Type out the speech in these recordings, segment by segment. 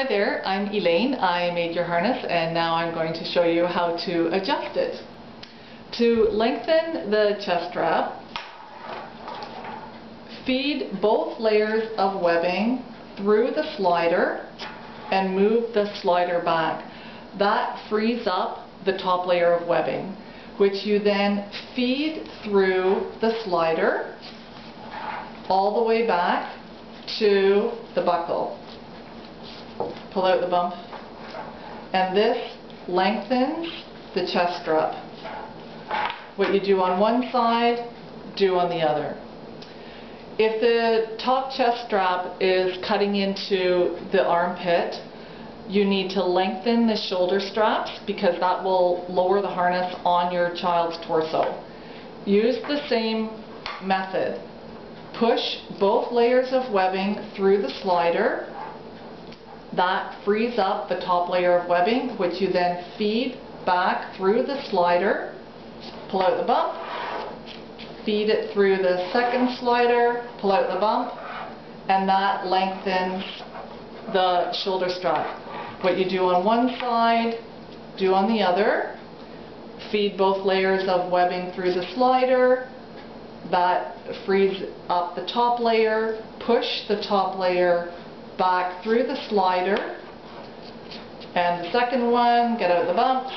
Hi there, I'm Elaine. I made your harness and now I'm going to show you how to adjust it. To lengthen the chest strap, feed both layers of webbing through the slider and move the slider back. That frees up the top layer of webbing, which you then feed through the slider all the way back to the buckle. Pull out the bump, and this lengthens the chest strap. What you do on one side, do on the other. If the top chest strap is cutting into the armpit, you need to lengthen the shoulder straps because that will lower the harness on your child's torso. Use the same method. Push both layers of webbing through the slider. That frees up the top layer of webbing, which you then feed back through the slider. Pull out the bump, feed it through the second slider, pull out the bump, and that lengthens the shoulder strap. What you do on one side, do on the other. Feed both layers of webbing through the slider. That frees up the top layer. Push the top layer back through the slider, and the second one, get out the bumps,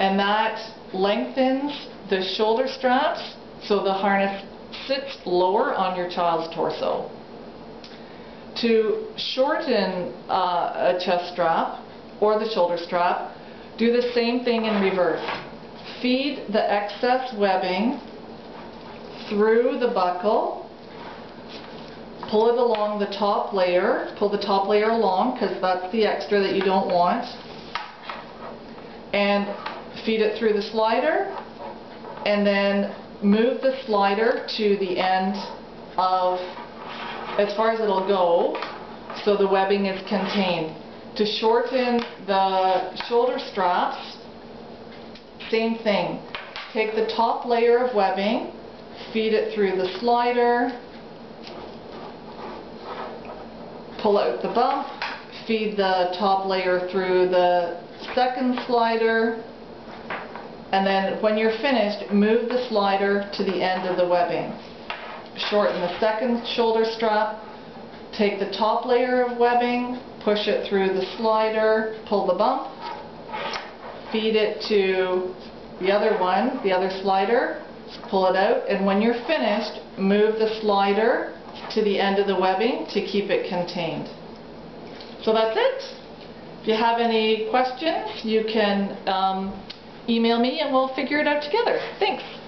and that lengthens the shoulder straps so the harness sits lower on your child's torso. To shorten a chest strap or the shoulder strap, do the same thing in reverse. Feed the excess webbing through the buckle. Pull it along the top layer, pull the top layer along because that's the extra that you don't want, and feed it through the slider, and then move the slider to the end of, as far as it'll go, so the webbing is contained. To shorten the shoulder straps, same thing. Take the top layer of webbing, feed it through the slider, pull out the bump, feed the top layer through the second slider, and then when you're finished, move the slider to the end of the webbing. Shorten the second shoulder strap, take the top layer of webbing, push it through the slider, pull the bump, feed it to the other one, the other slider, pull it out, and when you're finished, move the slider to the end of the webbing to keep it contained. So that's it. If you have any questions, you can email me and we'll figure it out together. Thanks.